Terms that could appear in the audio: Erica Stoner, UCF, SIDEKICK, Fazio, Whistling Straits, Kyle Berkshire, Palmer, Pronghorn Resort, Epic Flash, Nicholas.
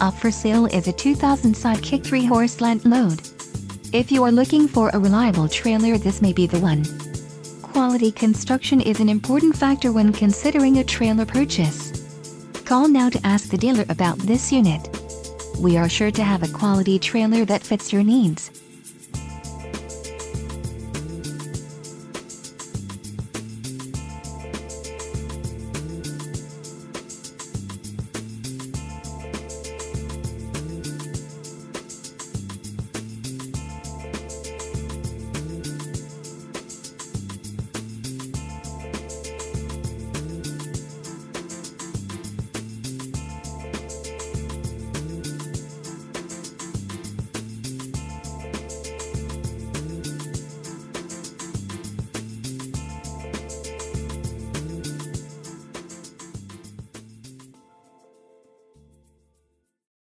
Up for sale is a 2000 SIDEKICK 3-horse land load. If you are looking for a reliable trailer, this may be the one. Quality construction is an important factor when considering a trailer purchase. Call now to ask the dealer about this unit. We are sure to have a quality trailer that fits your needs.